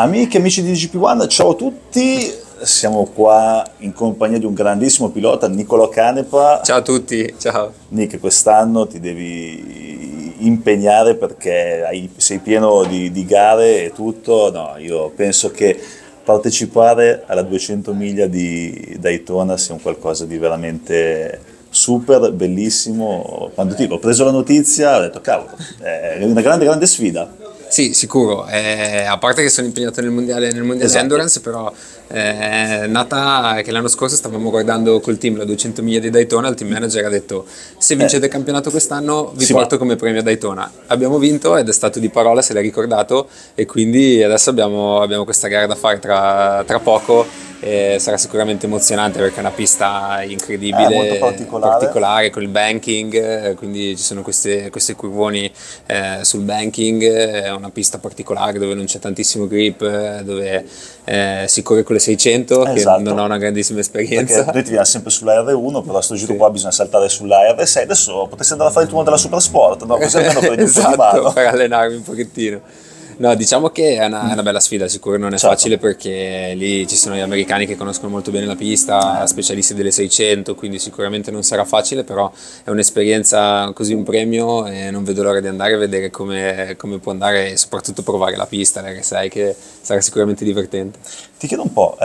Amiche e amici di GP1, ciao a tutti, siamo qua in compagnia di un grandissimo pilota, Nicolò Canepa. Ciao a tutti, ciao. Nick, quest'anno ti devi impegnare perché sei pieno di gare e tutto. No, io penso che partecipare alla 200 miglia di Daytona sia un qualcosa di veramente super bellissimo. Quando ho preso la notizia ho detto cavolo, è una grande sfida. Sì, sicuro, a parte che sono impegnato nel mondiale esatto, di endurance, però è nata che l'anno scorso stavamo guardando col team la 200 miglia di Daytona, il team manager ha detto se vincete il campionato quest'anno vi porto come premio a Daytona. Abbiamo vinto ed è stato di parola, se l'ha ricordato, e quindi adesso abbiamo questa gara da fare tra poco. Sarà sicuramente emozionante perché è una pista incredibile, molto particolare con il banking, quindi ci sono questi curvoni sul banking, è una pista particolare dove non c'è tantissimo grip, dove si corre con le 600, esatto, che non ho una grandissima esperienza. Perché noi ti viene sempre sulla R1, però a sto giro qua bisogna saltare sulla R6, adesso potresti andare a fare il turno della Supersport, no? Così almeno prendi esatto, un po' di mano per allenarmi un pochettino. No, diciamo che è una bella sfida, sicuro non è facile perché lì ci sono gli americani che conoscono molto bene la pista, specialisti delle 600, quindi sicuramente non sarà facile, però è un'esperienza così, un premio, e non vedo l'ora di andare a vedere come può andare e soprattutto provare la pista, l'R6, che sarà sicuramente divertente. Ti chiedo un po',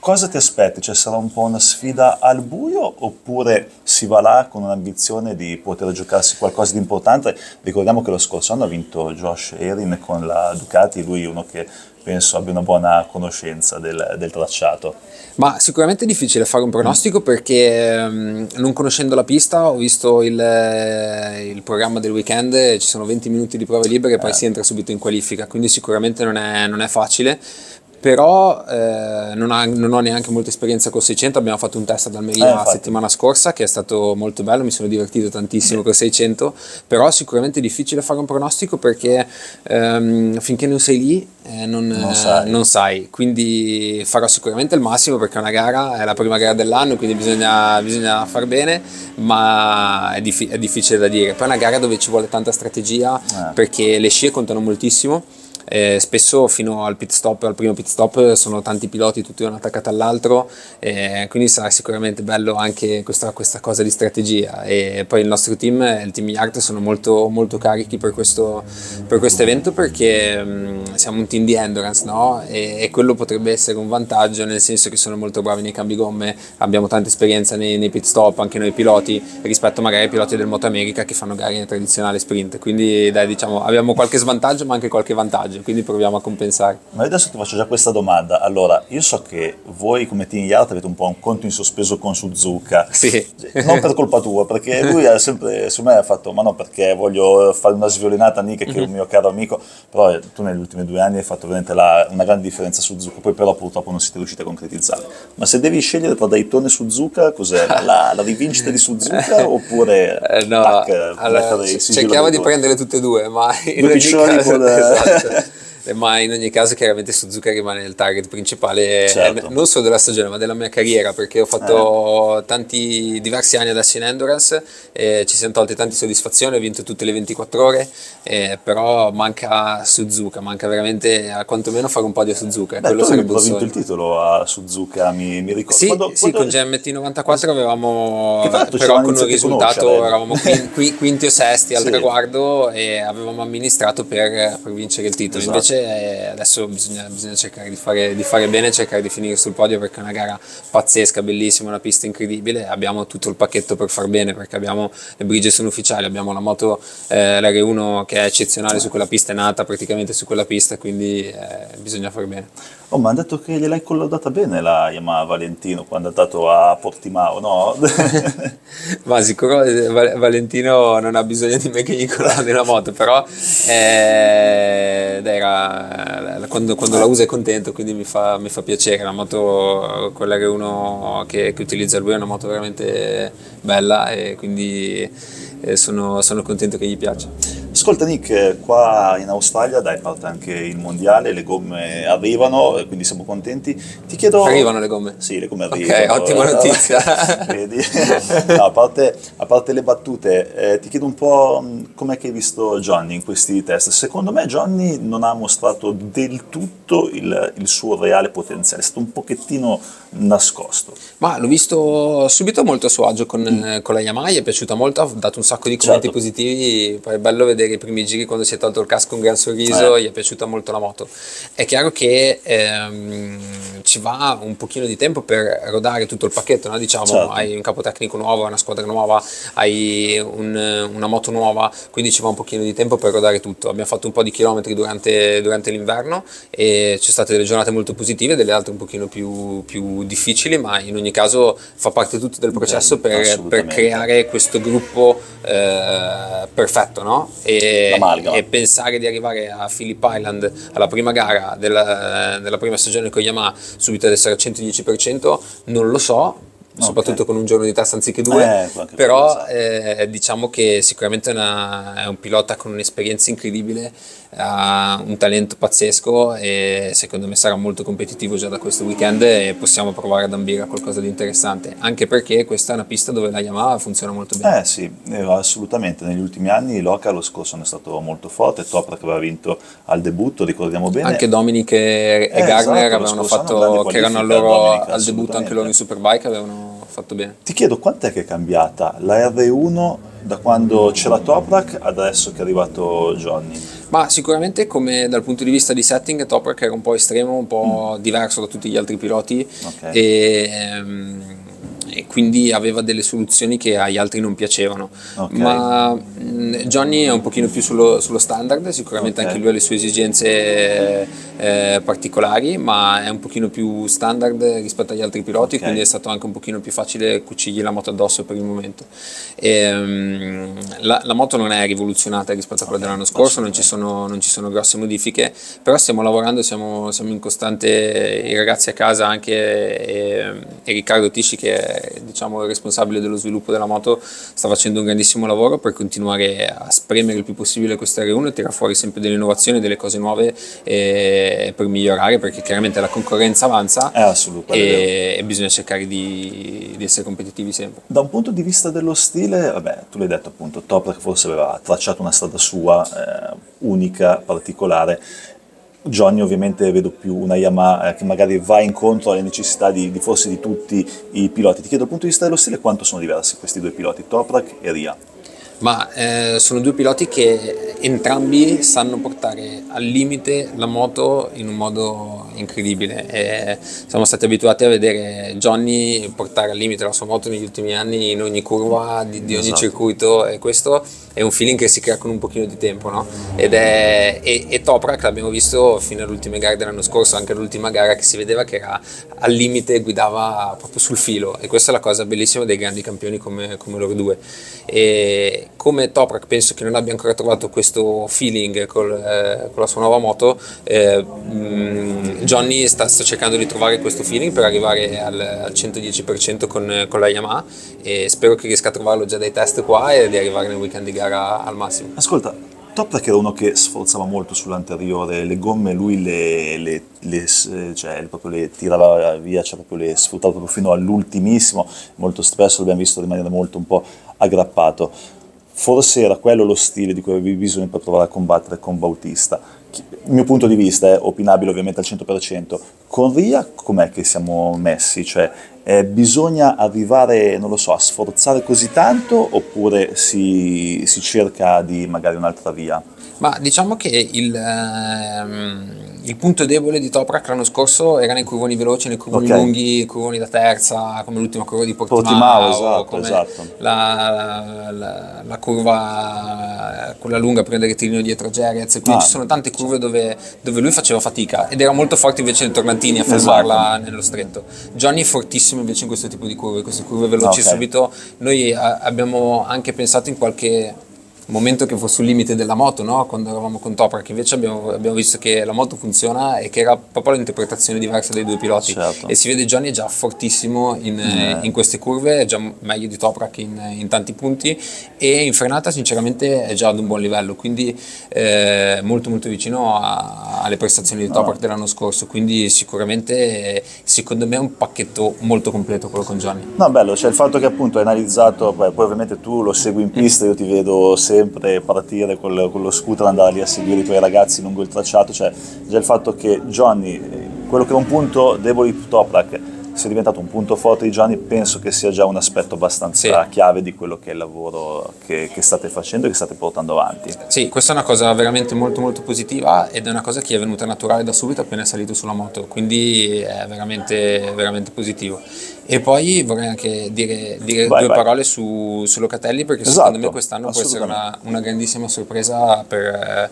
cosa ti aspetti? Cioè, sarà un po' una sfida al buio oppure si va là con un'ambizione di poter giocarsi qualcosa di importante? Ricordiamo che lo scorso anno ha vinto Josh Erin con la Ducati, lui è uno che penso abbia una buona conoscenza del tracciato. Ma sicuramente è difficile fare un pronostico perché non conoscendo la pista, ho visto il programma del weekend, ci sono 20 minuti di prove libere e poi si entra subito in qualifica, quindi sicuramente non è facile. Però non ho neanche molta esperienza con 600, abbiamo fatto un test ad Almeria la settimana scorsa che è stato molto bello, mi sono divertito tantissimo con 600, però sicuramente è difficile fare un pronostico perché finché non sei lì non sai, quindi farò sicuramente il massimo perché è una gara, è la prima gara dell'anno, quindi bisogna far bene, ma è difficile da dire. Poi è una gara dove ci vuole tanta strategia perché le scie contano moltissimo. Spesso fino al pit stop, al primo pit stop, sono tanti piloti tutti uno attaccato all'altro, quindi sarà sicuramente bello anche questa cosa di strategia. E poi il nostro team, il team YART, sono molto, molto carichi per questo evento perché siamo un team di endurance, no? E quello potrebbe essere un vantaggio, nel senso che sono molto bravi nei cambi gomme, abbiamo tanta esperienza nei pit stop anche noi piloti rispetto magari ai piloti del Moto America che fanno gare in tradizionale sprint, quindi dai, diciamo abbiamo qualche svantaggio ma anche qualche vantaggio, quindi proviamo a compensare. Ma io adesso ti faccio già questa domanda. Allora, io so che voi come team YART avete un po' un conto in sospeso con Suzuka. Sì. Non per colpa tua, perché lui ha sempre su me ha fatto ma no, perché voglio fare una sviolinata a Nick che è un mio caro amico, però tu negli ultimi 2 anni hai fatto veramente una grande differenza su Suzuka, poi però purtroppo non siete riusciti a concretizzare. Ma se devi scegliere tra Daytona e Suzuka, cos'è? La rivincita di Suzuka oppure no, allora, cerchiamo di prendere tutte e due, ma in ma in ogni caso chiaramente Suzuka rimane il target principale, certo, non solo della stagione ma della mia carriera, perché ho fatto diversi anni adesso in endurance, ci siamo tolti tante soddisfazioni, ho vinto tutte le 24 ore, però manca Suzuka, manca veramente a quantomeno fare un po' di Suzuka. Quello sarebbe un sogno. Ho vinto il titolo a Suzuka, mi ricordo. Sì, con GMT 94 avevamo, però con un risultato eravamo quinti o sesti al traguardo e avevamo amministrato per vincere il titolo, esatto. Invece adesso bisogna cercare di fare bene, cercare di finire sul podio perché è una gara pazzesca, bellissima, una pista incredibile, abbiamo tutto il pacchetto per far bene perché abbiamo le Bridgestone ufficiali, abbiamo la moto l'R1 che è eccezionale su quella pista, è nata praticamente su quella pista, quindi bisogna far bene. Oh, ma hanno detto che gliel'hai collaudata bene la Yamaha Valentino quando è andato a Portimao, no? Ma sicuro Valentino non ha bisogno di me che gli collaudi la moto, però quando la usa è contento, quindi mi fa piacere. La moto, quella R1 che utilizza lui, è una moto veramente bella e quindi sono contento che gli piaccia. Ascolta Nick, qua in Australia dai, parte anche il mondiale, le gomme arrivano, quindi siamo contenti. Ti chiedo... Arrivano le gomme? Sì, le gomme arrivano. Ok, ottima notizia. Vedi? No, a parte le battute, ti chiedo un po' com'è che hai visto Johnny in questi test. Secondo me Johnny non ha mostrato del tutto il suo reale potenziale, è stato un pochettino nascosto. Ma l'ho visto subito molto a suo agio con la Yamaha, gli è piaciuta molto, ha dato un sacco di commenti positivi, poi è bello vedere i primi giri quando si è tolto il casco un gran sorriso, gli è piaciuta molto la moto. È chiaro che ci va un pochino di tempo per rodare tutto il pacchetto, no? Diciamo, hai un capo tecnico nuovo, hai una squadra nuova, hai una moto nuova, quindi ci va un pochino di tempo per rodare tutto. Abbiamo fatto un po' di chilometri durante l'inverno e ci sono state delle giornate molto positive, delle altre un pochino più difficili, ma in ogni caso fa parte tutto del processo per creare questo gruppo perfetto, no? E pensare di arrivare a Phillip Island alla prima gara della prima stagione con Yamaha subito ad essere al 110% non lo so, soprattutto con un giorno di testa anziché due, però diciamo che sicuramente è un pilota con un'esperienza incredibile, ha un talento pazzesco e secondo me sarà molto competitivo già da questo weekend e possiamo provare ad ambire a qualcosa di interessante, anche perché questa è una pista dove la Yamaha funziona molto bene. Sì, assolutamente, negli ultimi anni Loca lo scorso è stato molto forte, Toprak aveva vinto al debutto, ricordiamo bene, anche Dominic e Gardner avevano fatto, che erano loro al debutto anche loro in Superbike, avevano fatto bene. Ti chiedo, quant'è che è cambiata la R1 da quando c'era Toprak ad adesso che è arrivato Johnny? Ma sicuramente, come dal punto di vista di setting, Toprak era un po' estremo, un po' diverso da tutti gli altri piloti e quindi aveva delle soluzioni che agli altri non piacevano, ma Johnny è un pochino più sullo standard, sicuramente anche lui ha le sue esigenze particolari, ma è un pochino più standard rispetto agli altri piloti, quindi è stato anche un pochino più facile cucirgli la moto addosso per il momento. La moto non è rivoluzionata rispetto a quella dell'anno scorso, non ci sono grosse modifiche, però stiamo lavorando, siamo in costante, i ragazzi a casa anche e Riccardo Tisci, che è diciamo il responsabile dello sviluppo della moto, sta facendo un grandissimo lavoro per continuare a spremere il più possibile questa R1 e tirare fuori sempre delle innovazioni, delle cose nuove per migliorare, perché chiaramente la concorrenza avanza e bisogna cercare di essere competitivi sempre. Da un punto di vista dello stile, vabbè, tu l'hai detto appunto, Toprak forse aveva tracciato una strada sua unica, particolare. Johnny ovviamente vedo più una Yamaha che magari va incontro alle necessità di forse di tutti i piloti. Ti chiedo dal punto di vista dello stile quanto sono diversi questi due piloti, Toprak e Rea? Ma sono due piloti che entrambi sanno portare al limite la moto in un modo incredibile. Siamo stati abituati a vedere Johnny portare al limite la sua moto negli ultimi anni in ogni curva di ogni circuito, e questo è un feeling che si crea con un pochino di tempo, no? E Toprak l'abbiamo visto fino alle ultime gare dell'anno scorso, anche all'ultima gara che si vedeva che era al limite, guidava proprio sul filo, e questa è la cosa bellissima dei grandi campioni come loro due. Come Toprak penso che non abbia ancora trovato questo feeling con la sua nuova moto, Johnny sta cercando di trovare questo feeling per arrivare al 110% con la Yamaha, e spero che riesca a trovarlo già dai test qua e di arrivare nel weekend di gara al massimo. Ascolta, Toprak era uno che sforzava molto sull'anteriore, le gomme lui le tirava via, le sfruttava proprio fino all'ultimissimo, molto spesso l'abbiamo visto rimanere molto un po' aggrappato. Forse era quello lo stile di cui avevi bisogno per provare a combattere con Bautista. Il mio punto di vista è opinabile ovviamente al 100%. Con Rea com'è che siamo messi? Cioè, bisogna arrivare, non lo so, a sforzare così tanto, oppure si cerca di magari un'altra via? Ma diciamo che il punto debole di Toprak l'anno scorso era nei curvoni veloci, nei curvoni lunghi, curvoni da terza, come l'ultima curva di Portimao, la curva quella lunga, prendere il tirino dietro a Jerez, quindi ci sono tante curve dove lui faceva fatica ed era molto forte invece nei tornantini a fermarla nello stretto. Johnny è fortissimo invece in questo tipo di curve veloci subito. Noi abbiamo anche pensato in qualche momento che fosse un limite della moto, no? Quando eravamo con Toprak, che invece abbiamo visto che la moto funziona e che era proprio l'interpretazione diversa dei due piloti, certo. E si vede Johnny già fortissimo in queste curve, è già meglio di Toprak in tanti punti, e in frenata sinceramente è già ad un buon livello, quindi molto molto vicino alle prestazioni di Toprak dell'anno scorso, quindi sicuramente secondo me è un pacchetto molto completo quello con Johnny. No, bello, cioè il fatto che appunto hai analizzato, beh, poi ovviamente tu lo segui in pista, io ti vedo sempre partire con lo scooter, andare lì a seguire i tuoi ragazzi lungo il tracciato, cioè già il fatto che Johnny, quello che era un punto debole di Toprak sia diventato un punto forte di Johnny, penso che sia già un aspetto abbastanza chiave di quello che è il lavoro che state facendo e che state portando avanti. Sì, questa è una cosa veramente molto molto positiva ed è una cosa che è venuta naturale da subito appena è salito sulla moto, quindi è veramente veramente positivo. E poi vorrei anche dire due parole su Locatelli, perché secondo me quest'anno può essere una grandissima sorpresa per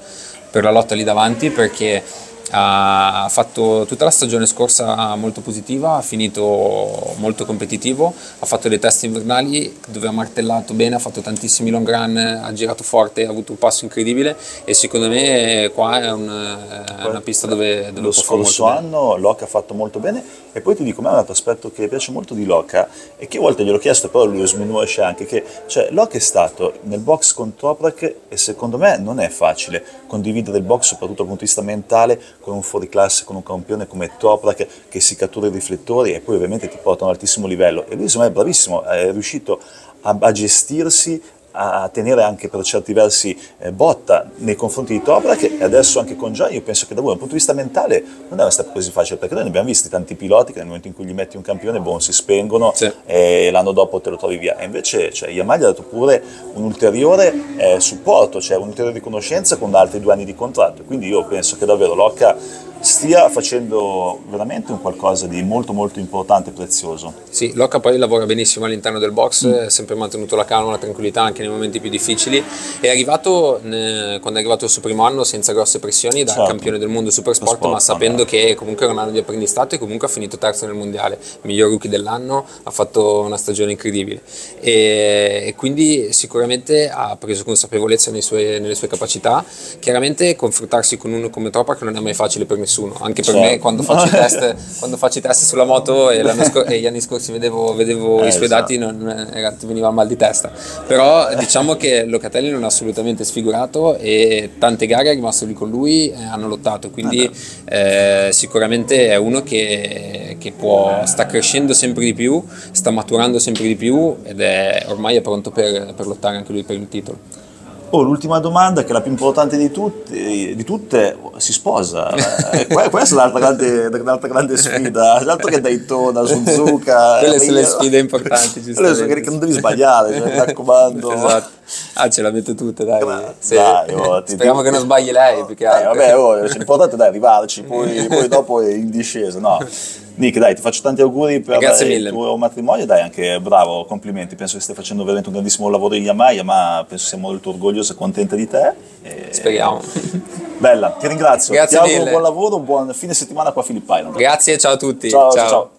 la lotta lì davanti, perché ha fatto tutta la stagione scorsa molto positiva, ha finito molto competitivo, ha fatto dei test invernali dove ha martellato bene, ha fatto tantissimi long run, ha girato forte, ha avuto un passo incredibile e secondo me qua è una pista dove lo scorso anno Loca ha fatto molto bene. E poi ti dico, ma è un altro aspetto che piace molto di Loca e che a volte gliel'ho chiesto, però lui lo sminuisce anche, che cioè Loca è stato nel box con Toprak e secondo me non è facile condividere il box, soprattutto dal punto di vista mentale, con un fuoriclasse, con un campione come Toprak che si cattura i riflettori e poi ovviamente ti porta a un altissimo livello, e lui secondo me è bravissimo, è riuscito a gestirsi, a tenere anche per certi versi botta nei confronti di Toprak, e adesso anche con Johnny io penso che da voi dal punto di vista mentale non era stato così facile, perché noi ne abbiamo visti tanti piloti che nel momento in cui gli metti un campione si spengono, sì, e l'anno dopo te lo trovi via, e invece cioè, Yamaha gli ha dato pure un ulteriore supporto, cioè un'ulteriore riconoscenza con altri 2 anni di contratto, quindi io penso che davvero Loca stia facendo veramente un qualcosa di molto molto importante e prezioso. Sì, Loca poi lavora benissimo all'interno del box, ha sempre mantenuto la calma, la tranquillità anche nei momenti più difficili, è arrivato quando è arrivato il suo primo anno senza grosse pressioni da campione del mondo Supersport, ma sapendo che comunque era un anno di apprendistato e comunque ha finito terzo nel mondiale, miglior rookie dell'anno, ha fatto una stagione incredibile e quindi sicuramente ha preso consapevolezza nelle sue capacità. Chiaramente confrontarsi con uno come Toprak non è mai facile per nessuno, anche per me quando faccio i test, sulla moto e gli anni scorsi vedevo i suoi dati, ti veniva mal di testa, però diciamo che Locatelli non è assolutamente sfigurato e tante gare è rimasto lì con lui, hanno lottato, quindi sicuramente è uno che sta crescendo sempre di più, sta maturando sempre di più ed è ormai pronto per lottare anche lui per il titolo. Oh, l'ultima domanda, che è la più importante di tutte, si sposa. Questa è l'altra grande sfida, l'altro che Daytona, Suzuka. Quelle sono le sfide importanti, che non devi sbagliare, cioè, mi raccomando. Esatto. Ah, ce la mette tutte, dai. Speriamo che non sbagli lei. L'importante è arrivarci, poi dopo è in discesa. No. Nick, dai, ti faccio tanti auguri per il tuo matrimonio, dai, anche bravo, complimenti, penso che stai facendo veramente un grandissimo lavoro in Yamaha, ma penso sia molto orgogliosa e contenta di te. E... speriamo. Bella, ti ringrazio, ti auguro un buon lavoro, un buon fine settimana qua a Phillip Island. Grazie, ciao a tutti. Ciao.